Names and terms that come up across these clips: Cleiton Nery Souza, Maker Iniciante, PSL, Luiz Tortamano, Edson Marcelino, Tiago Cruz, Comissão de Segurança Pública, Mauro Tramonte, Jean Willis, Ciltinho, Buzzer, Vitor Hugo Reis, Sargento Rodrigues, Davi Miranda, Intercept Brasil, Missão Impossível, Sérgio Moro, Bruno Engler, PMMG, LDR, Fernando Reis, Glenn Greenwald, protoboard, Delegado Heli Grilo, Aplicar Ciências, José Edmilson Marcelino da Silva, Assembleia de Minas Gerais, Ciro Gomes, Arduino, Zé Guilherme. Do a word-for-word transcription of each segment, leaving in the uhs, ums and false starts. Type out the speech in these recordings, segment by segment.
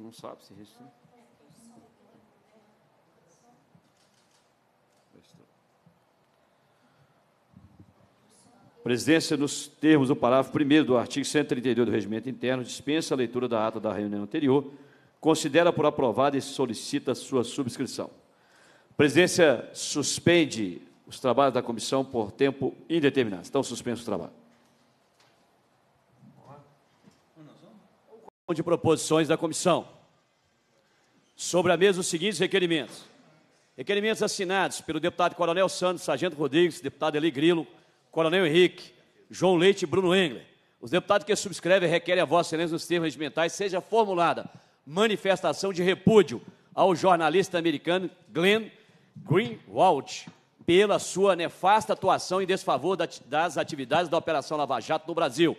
Não sabe se registrou. Presidência, nos termos do parágrafo primeiro do artigo cento e trinta e dois do Regimento Interno, dispensa a leitura da ata da reunião anterior, considera por aprovada e solicita sua subscrição. A presidência suspende os trabalhos da comissão por tempo indeterminado. Estão suspensos os trabalhos. De proposições da comissão. Sobre a mesa, os seguintes requerimentos. Requerimentos assinados pelo deputado Coronel Sandro, Sargento Rodrigues, deputado Heli Grilo, Coronel Henrique, João Leite e Bruno Engler. Os deputados que subscrevem requerem a vossa excelência nos termos regimentais seja formulada manifestação de repúdio ao jornalista americano Glenn Greenwald pela sua nefasta atuação em desfavor das atividades da Operação Lava Jato no Brasil,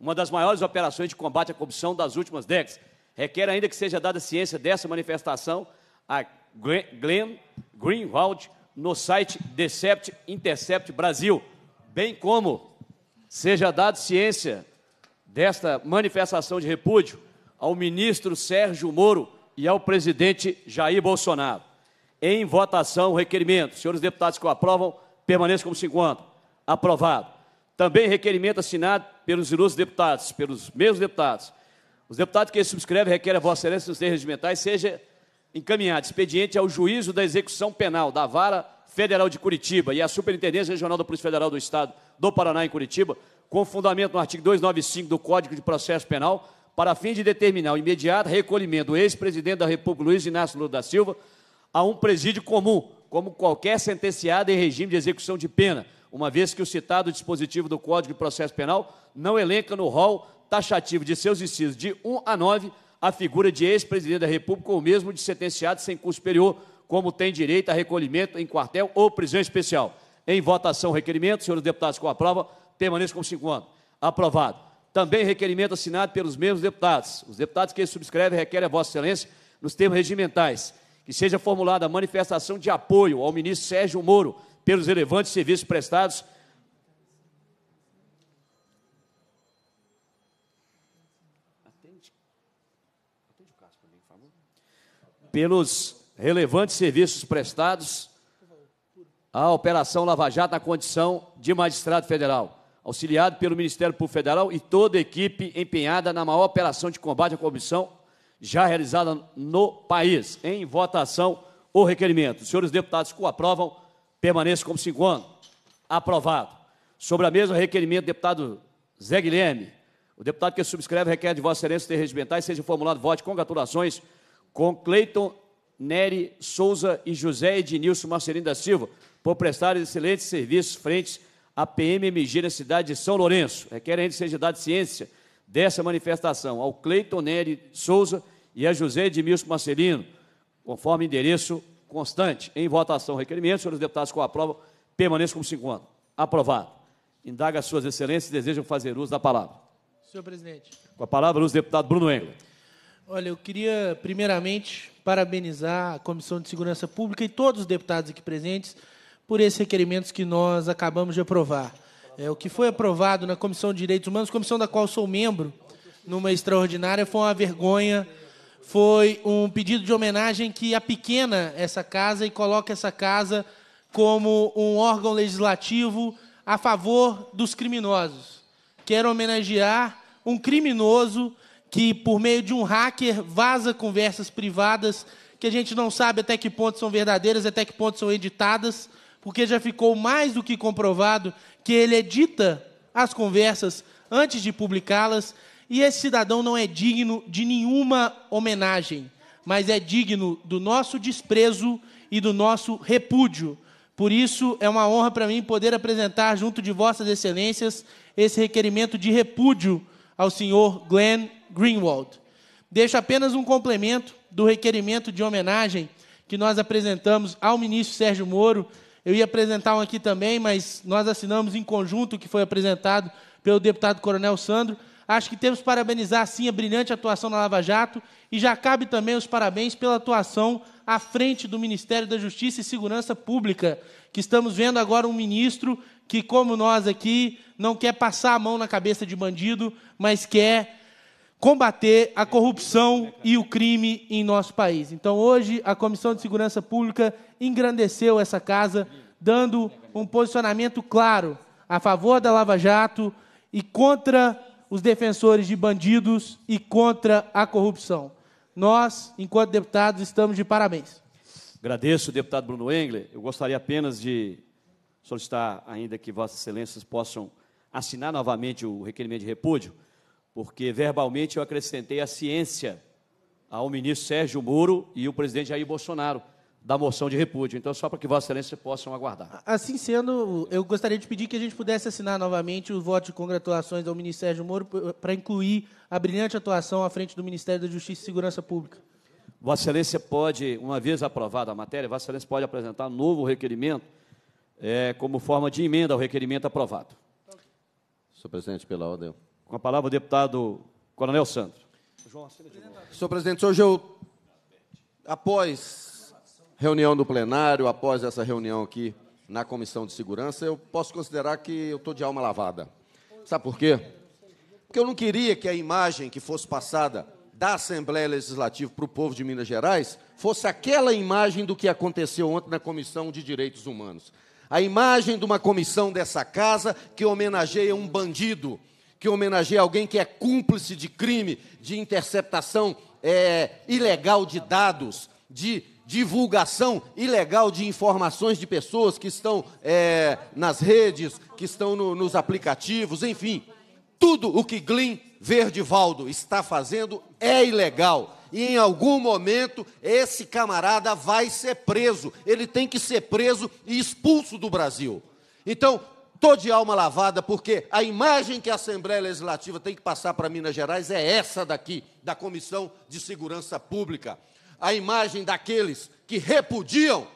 uma das maiores operações de combate à corrupção das últimas décadas. Requer ainda que seja dada ciência dessa manifestação a Glenn Greenwald no site Intercept, Intercept Brasil, bem como seja dada ciência desta manifestação de repúdio ao ministro Sérgio Moro e ao presidente Jair Bolsonaro. Em votação, o requerimento. Senhores deputados que o aprovam, permaneçam como se encontram. Aprovado. Também requerimento assinado pelos ilustres deputados, pelos mesmos deputados. Os deputados que subscrevem requerem a vossa excelência nos termos regimentais seja encaminhado expediente ao juízo da execução penal da Vara Federal de Curitiba e à Superintendência Regional da Polícia Federal do Estado do Paraná em Curitiba, com fundamento no artigo duzentos e noventa e cinco do Código de Processo Penal, para fim de determinar o imediato recolhimento do ex-presidente da República, Luiz Inácio Lula da Silva, a um presídio comum, como qualquer sentenciado em regime de execução de pena, uma vez que o citado dispositivo do Código de Processo Penal não elenca no rol taxativo de seus incisos de um a nove a figura de ex-presidente da República ou mesmo de sentenciado sem curso superior, como tem direito a recolhimento em quartel ou prisão especial. Em votação, requerimento. Senhores deputados, com a prova, permaneçam como se encontram. Aprovado. Também requerimento assinado pelos mesmos deputados. Os deputados que subscrevem requerem a vossa excelência nos termos regimentais que seja formulada a manifestação de apoio ao ministro Sérgio Moro pelos relevantes serviços prestados pelos relevantes serviços prestados à Operação Lava Jato na condição de magistrado federal, auxiliado pelo Ministério Público Federal e toda a equipe empenhada na maior operação de combate à corrupção já realizada no país. Em votação, o requerimento. Os senhores deputados que o aprovam, permaneça como se encontram. Aprovado. Sobre a mesa, o requerimento do deputado Zé Guilherme. O deputado que subscreve requer de vossa excelência ter regimentais seja formulado voto de congratulações com Cleiton Nery Souza e José Edmilson Marcelino da Silva por prestarem excelentes serviços frente à P M M G na cidade de São Lourenço. Requer ainda que seja dada ciência dessa manifestação ao Cleiton Nery Souza e a José Edmilson Marcelino, conforme endereço constante. Em votação, requerimento. Senhores deputados, com a prova, permaneçam como se encontram. Aprovado. Indaga suas excelências se desejam fazer uso da palavra. Senhor presidente. Com a palavra, o deputado Bruno Engler. Olha, eu queria, primeiramente, parabenizar a Comissão de Segurança Pública e todos os deputados aqui presentes por esses requerimentos que nós acabamos de aprovar. É, o que foi aprovado na Comissão de Direitos Humanos, comissão da qual sou membro, numa extraordinária, foi uma vergonha. Foi um pedido de homenagem que apequena essa casa e coloca essa casa como um órgão legislativo a favor dos criminosos. Quero homenagear um criminoso que, por meio de um hacker, vaza conversas privadas que a gente não sabe até que ponto são verdadeiras, até que ponto são editadas, porque já ficou mais do que comprovado que ele edita as conversas antes de publicá-las. E esse cidadão não é digno de nenhuma homenagem, mas é digno do nosso desprezo e do nosso repúdio. Por isso, é uma honra para mim poder apresentar, junto de vossas excelências, esse requerimento de repúdio ao senhor Glenn Greenwald. Deixo apenas um complemento do requerimento de homenagem que nós apresentamos ao ministro Sérgio Moro. Eu ia apresentar um aqui também, mas nós assinamos em conjunto o que foi apresentado pelo deputado Coronel Sandro. Acho que temos que parabenizar, sim, a brilhante atuação na Lava Jato e já cabe também os parabéns pela atuação à frente do Ministério da Justiça e Segurança Pública, que estamos vendo agora um ministro que, como nós aqui, não quer passar a mão na cabeça de bandido, mas quer combater a corrupção e o crime em nosso país. Então, hoje, a Comissão de Segurança Pública engrandeceu essa casa, dando um posicionamento claro a favor da Lava Jato e contra os defensores de bandidos e contra a corrupção. Nós, enquanto deputados, estamos de parabéns. Agradeço, deputado Bruno Engler. Eu gostaria apenas de solicitar ainda que vossas excelências possam assinar novamente o requerimento de repúdio, porque verbalmente eu acrescentei a ciência ao ministro Sérgio Moro e o presidente Jair Bolsonaro da moção de repúdio. Então, só para que vossa excelência possam aguardar. Assim sendo, eu gostaria de pedir que a gente pudesse assinar novamente o voto de congratulações ao ministro Sérgio Moro para incluir a brilhante atuação à frente do Ministério da Justiça e Segurança Pública. Vossa excelência pode, uma vez aprovada a matéria, vossa excelência pode apresentar um novo requerimento é, como forma de emenda ao requerimento aprovado. Senhor presidente, pela ordem. Com a palavra o deputado Coronel Sandro. Senhor presidente, hoje eu, após reunião do plenário, após essa reunião aqui na Comissão de Segurança, eu posso considerar que eu estou de alma lavada. Sabe por quê? Porque eu não queria que a imagem que fosse passada da Assembleia Legislativa para o povo de Minas Gerais fosse aquela imagem do que aconteceu ontem na Comissão de Direitos Humanos. A imagem de uma comissão dessa casa que homenageia um bandido, que homenageia alguém que é cúmplice de crime, de interceptação é, ilegal de dados, de divulgação ilegal de informações de pessoas que estão é, nas redes, que estão no, nos aplicativos, enfim. Tudo o que Glenn Verdivaldo está fazendo é ilegal. E, em algum momento, esse camarada vai ser preso. Ele tem que ser preso e expulso do Brasil. Então, estou de alma lavada, porque a imagem que a Assembleia Legislativa tem que passar para Minas Gerais é essa daqui, da Comissão de Segurança Pública. A imagem daqueles que repudiam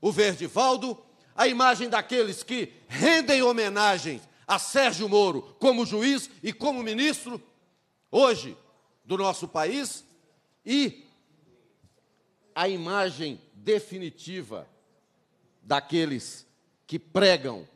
o Verdivaldo, a imagem daqueles que rendem homenagens a Sérgio Moro como juiz e como ministro, hoje, do nosso país, e a imagem definitiva daqueles que pregam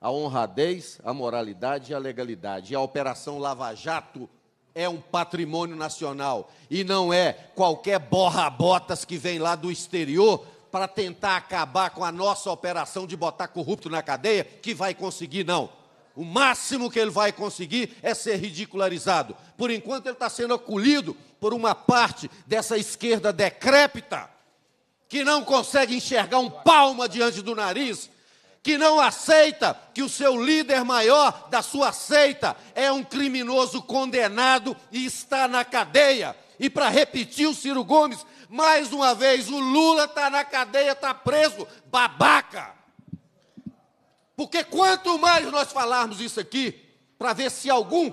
a honradez, a moralidade e a legalidade. E a Operação Lava Jato é um patrimônio nacional e não é qualquer borra-botas que vem lá do exterior para tentar acabar com a nossa operação de botar corrupto na cadeia, que vai conseguir, não. O máximo que ele vai conseguir é ser ridicularizado. Por enquanto, ele está sendo acolhido por uma parte dessa esquerda decrépita que não consegue enxergar um palmo diante do nariz, que não aceita que o seu líder maior da sua seita é um criminoso condenado e está na cadeia. E para repetir o Ciro Gomes, mais uma vez, o Lula está na cadeia, está preso, babaca. Porque quanto mais nós falarmos isso aqui, para ver se algum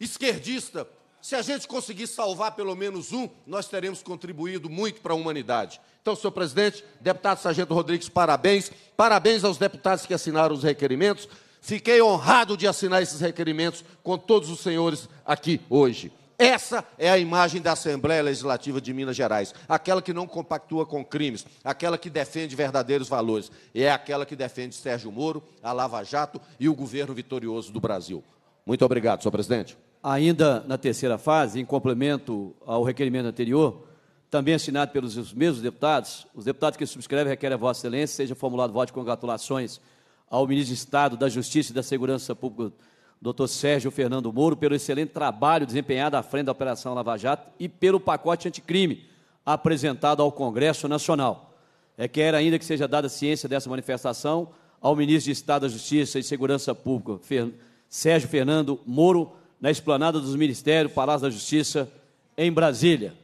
esquerdista, se a gente conseguir salvar pelo menos um, nós teremos contribuído muito para a humanidade. Então, senhor presidente, deputado Sargento Rodrigues, parabéns. Parabéns aos deputados que assinaram os requerimentos. Fiquei honrado de assinar esses requerimentos com todos os senhores aqui hoje. Essa é a imagem da Assembleia Legislativa de Minas Gerais. Aquela que não compactua com crimes, aquela que defende verdadeiros valores. E é aquela que defende Sérgio Moro, a Lava Jato e o governo vitorioso do Brasil. Muito obrigado, senhor presidente. Ainda na terceira fase, em complemento ao requerimento anterior, também assinado pelos mesmos deputados, os deputados que subscrevem requerem a vossa excelência seja formulado voto de congratulações ao ministro de Estado da Justiça e da Segurança Pública, doutor Sérgio Fernando Moro, pelo excelente trabalho desempenhado à frente da Operação Lava Jato e pelo pacote anticrime apresentado ao Congresso Nacional. Requer ainda que seja dada ciência dessa manifestação ao ministro de Estado da Justiça e Segurança Pública, Fer... Sérgio Fernando Moro, na esplanada dos ministérios, Palácio da Justiça, em Brasília.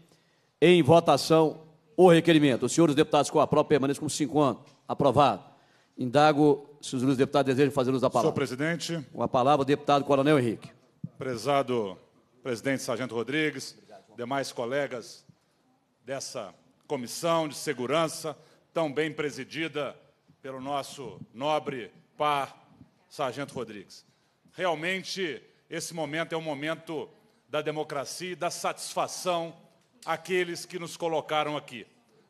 Em votação, o requerimento. Os senhores deputados com a prova permaneçam como cinco anos. Aprovado. Indago se os deputados desejam fazer uso da palavra. Senhor presidente. Com a palavra, o deputado Coronel Henrique. Prezado presidente Sargento Rodrigues, demais colegas dessa comissão de segurança, tão bem presidida pelo nosso nobre par Sargento Rodrigues. Realmente, esse momento é um momento da democracia e da satisfação aqueles que nos colocaram aqui.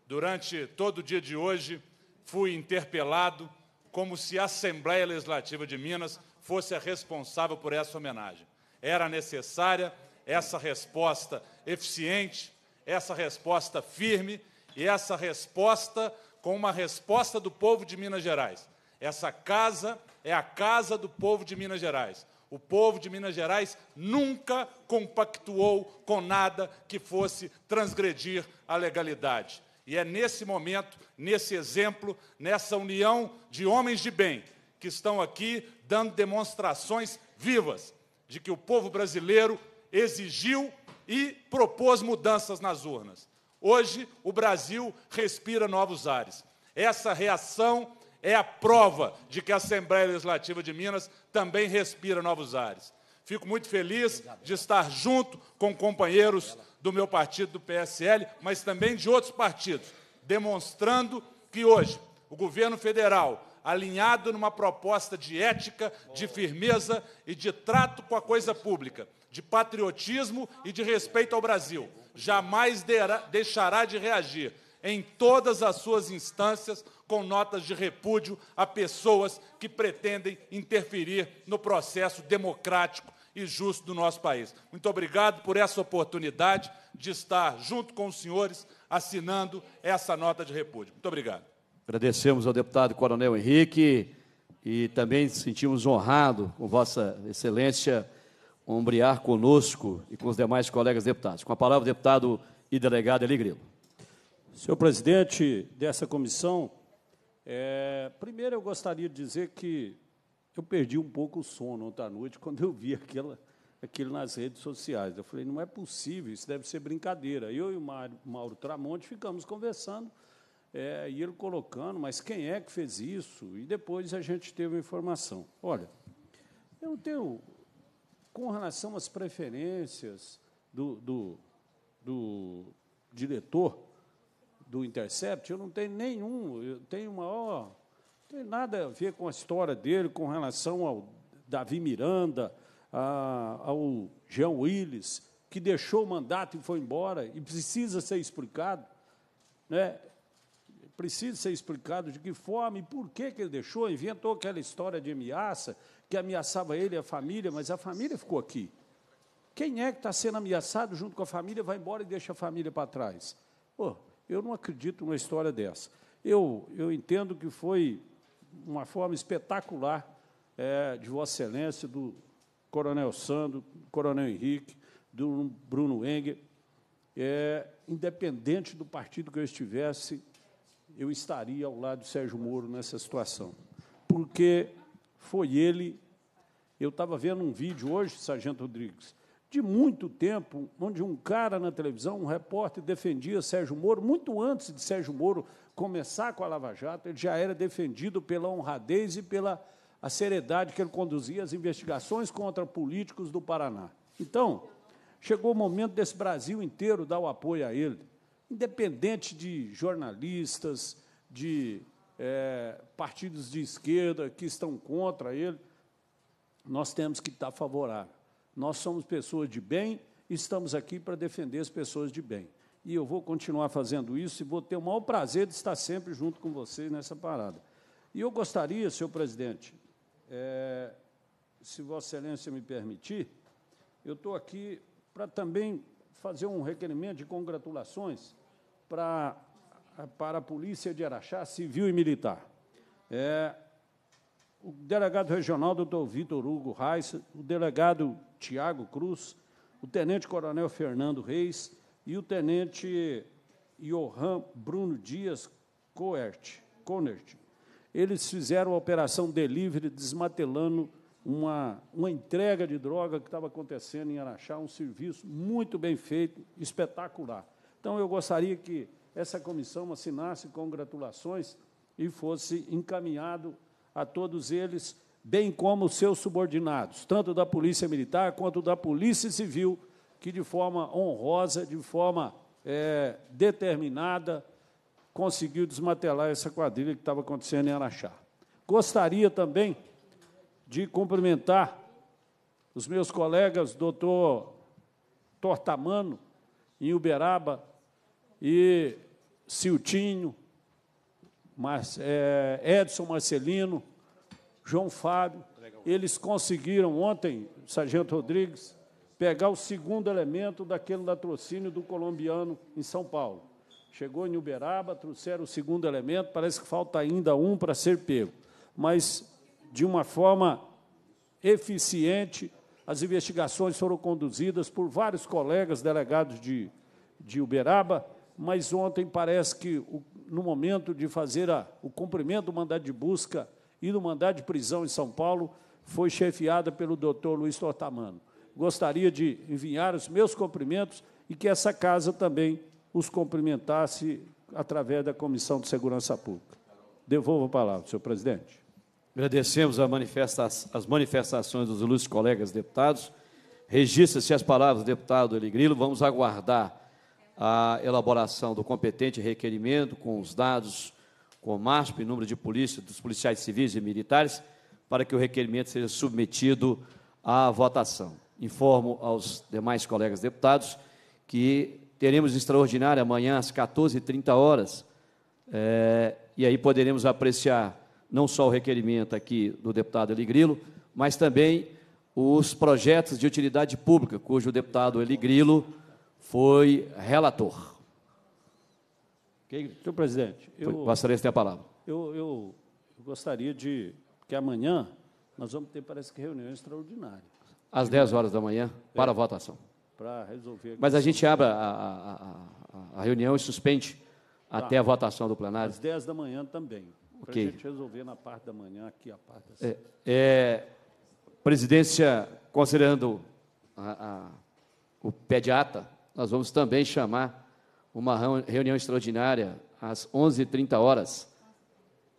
Durante todo o dia de hoje, fui interpelado como se a Assembleia Legislativa de Minas fosse a responsável por essa homenagem. era necessária essa resposta eficiente, essa resposta firme e essa resposta com uma resposta do povo de Minas Gerais. Essa casa é a casa do povo de Minas Gerais. O povo de Minas Gerais nunca compactuou com nada que fosse transgredir a legalidade. E é nesse momento, nesse exemplo, nessa união de homens de bem que estão aqui dando demonstrações vivas de que o povo brasileiro exigiu e propôs mudanças nas urnas. Hoje, o Brasil respira novos ares. Essa reação é a prova de que a Assembleia Legislativa de Minas também respira novos ares. Fico muito feliz de estar junto com companheiros do meu partido, do P S L, mas também de outros partidos, demonstrando que hoje o governo federal, alinhado numa proposta de ética, de firmeza e de trato com a coisa pública, de patriotismo e de respeito ao Brasil, jamais deixará de reagir em todas as suas instâncias com notas de repúdio a pessoas que pretendem interferir no processo democrático e justo do nosso país. Muito obrigado por essa oportunidade de estar junto com os senhores assinando essa nota de repúdio. Muito obrigado. Agradecemos ao deputado Coronel Henrique e também sentimos honrado com Vossa Excelência ombrear conosco e com os demais colegas deputados. Com a palavra, o deputado e delegado Heli Grilo. Senhor presidente dessa comissão, é, primeiro eu gostaria de dizer que eu perdi um pouco o sono ontem à noite quando eu vi aquela, aquilo nas redes sociais. Eu falei, não é possível, isso deve ser brincadeira. Eu e o Mauro, Mauro Tramonte ficamos conversando, é, e ele colocando, mas quem é que fez isso? E depois a gente teve a informação. Olha, eu tenho, com relação às preferências do, do, do diretor do Intercept, eu não tenho nenhum, eu tenho maior... Não tem nada a ver com a história dele, com relação ao Davi Miranda, a, ao Jean Willis, que deixou o mandato e foi embora, e precisa ser explicado, né? Precisa ser explicado de que forma e por que, que ele deixou, inventou aquela história de ameaça, que ameaçava ele e a família, mas a família ficou aqui. Quem é que está sendo ameaçado junto com a família, vai embora e deixa a família para trás? Pô, eu não acredito numa história dessa. Eu, eu entendo que foi... uma forma espetacular, é, de Vossa Excelência, do Coronel Sandro, do Coronel Henrique, do Bruno Engler. É, independente do partido que eu estivesse, eu estaria ao lado do Sérgio Moro nessa situação, porque foi ele... Eu estava vendo um vídeo hoje, Sargento Rodrigues, de muito tempo, onde um cara na televisão, um repórter, defendia Sérgio Moro, muito antes de Sérgio Moro começar com a Lava Jato, ele já era defendido pela honradez e pela a seriedade que ele conduzia as investigações contra políticos do Paraná. Então, chegou o momento desse Brasil inteiro dar o apoio a ele, independente de jornalistas, de é, partidos de esquerda que estão contra ele, nós temos que estar favoráveis. Nós somos pessoas de bem e estamos aqui para defender as pessoas de bem. E eu vou continuar fazendo isso e vou ter o maior prazer de estar sempre junto com vocês nessa parada. E eu gostaria, senhor presidente, é, se Vossa Excelência me permitir, eu estou aqui para também fazer um requerimento de congratulações para, para a Polícia de Araxá, civil e militar. É, o delegado regional, doutor Vitor Hugo Reis, o delegado Tiago Cruz, o tenente-coronel Fernando Reis, e o tenente Johann Bruno Dias Coert, Coert. Eles fizeram a operação delivery, desmantelando uma, uma entrega de droga que estava acontecendo em Araxá, um serviço muito bem feito, espetacular. Então, eu gostaria que essa comissão assinasse congratulações e fosse encaminhado a todos eles, bem como os seus subordinados, tanto da Polícia Militar quanto da Polícia Civil, que, de forma honrosa, de forma é, determinada, conseguiu desmantelar essa quadrilha que estava acontecendo em Araxá. Gostaria também de cumprimentar os meus colegas, doutor Tortamano, em Uberaba, e Ciltinho, Edson Marcelino, João Fábio, Eles conseguiram ontem, Sargento Rodrigues, pegar o segundo elemento daquele latrocínio do colombiano em São Paulo. Chegou em Uberaba, trouxeram o segundo elemento, parece que falta ainda um para ser pego. Mas, de uma forma eficiente, as investigações foram conduzidas por vários colegas delegados de, de Uberaba, mas ontem parece que, o, no momento de fazer a, o cumprimento do mandado de busca e do mandado de prisão em São Paulo, foi chefiada pelo doutor Luiz Tortamano. Gostaria de enviar os meus cumprimentos e que essa casa também os cumprimentasse através da Comissão de Segurança Pública. Devolvo a palavra, senhor presidente. Agradecemos a manifesta as manifestações dos ilustres colegas deputados. Registra-se as palavras do deputado Heli Grilo. Vamos aguardar a elaboração do competente requerimento com os dados, com o M A S P, número de polícia, dos policiais civis e militares, para que o requerimento seja submetido à votação. Informo aos demais colegas deputados que teremos extraordinária amanhã às quatorze e trinta horas, é, e aí poderemos apreciar não só o requerimento aqui do deputado Heli Grilo, mas também os projetos de utilidade pública, cujo deputado Heli Grilo foi relator. Senhor presidente, eu gostaria de ter a palavra. Eu, eu, eu gostaria de que amanhã nós vamos ter, parece que, reunião extraordinária. Às dez horas da manhã, para a votação. Para resolver. Mas a gente abre a, a, a, a reunião e suspende tá. até a votação do plenário. Às dez da manhã também. Okay. Para a gente resolver na parte da manhã, aqui a parte da é, é, presidência, considerando a, a, o pé de ata, nós vamos também chamar uma reunião extraordinária às onze e trinta horas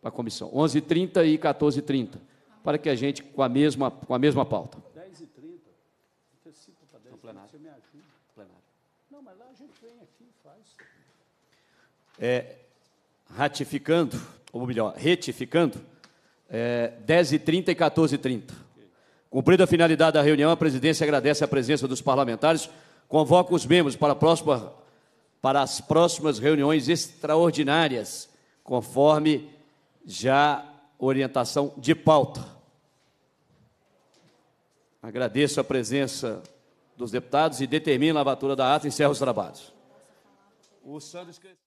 para a comissão. onze e trinta e quatorze e trinta, para que a gente, com a mesma, com a mesma pauta. Você me ajuda. Plenário. Não, mas lá a gente vem aqui e faz. É, ratificando, ou melhor, retificando, é, dez e trinta e quatorze e trinta. Okay. Cumprida a finalidade da reunião, a presidência agradece a presença dos parlamentares, convoca os membros para, a próxima, para as próximas reuniões extraordinárias, conforme já orientação de pauta. Agradeço a presença dos deputados e determina a lavatura da ata e encerra os trabalhos. O Sandro escreveu.